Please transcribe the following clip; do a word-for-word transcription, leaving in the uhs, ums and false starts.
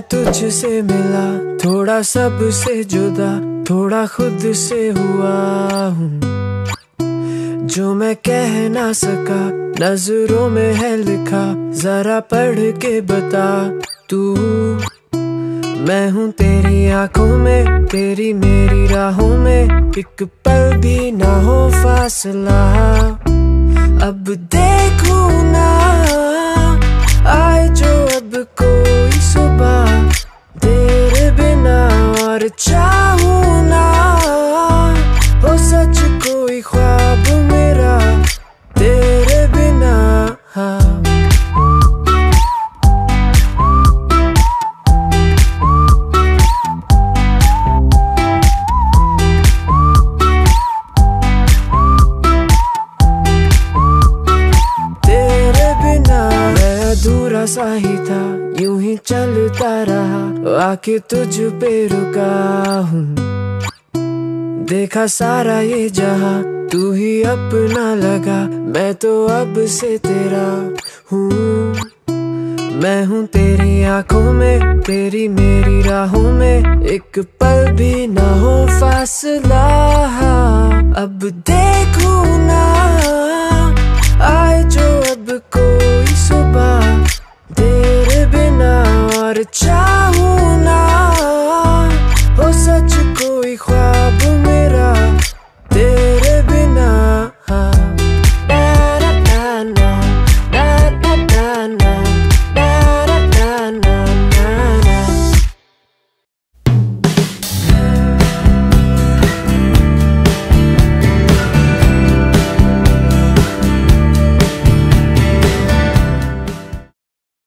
मैं तुझसे मिला, थोड़ा सब से जुदा, थोड़ा खुद से हुआ हूँ। जो मैं कह ना सका नजरों में है लिखा, जरा पढ़ के बता तू। मैं हूँ तेरी आंखों में, तेरी मेरी राहों में, एक पल भी ना हो फासला। अब देखूँ ना आए जो अब कोई सुबह, तेरे बिना और चाहूँ ना हो सच कोई ख्वाब मेरा, तेरे बिना। हाँ। अधूरा सा ही था, यूं ही चलता रहा, आके तुझ पे रुका हूँ। देखा सारा ये जहाँ, तू ही अपना लगा, मैं तो अब से तेरा हूँ। मैं हूँ तेरी आंखों में, तेरी मेरी राहों में, एक पल भी ना हो फासला। अब देखूँ ना आए जो अब कोई सुबह, तेरे बिना और चाह।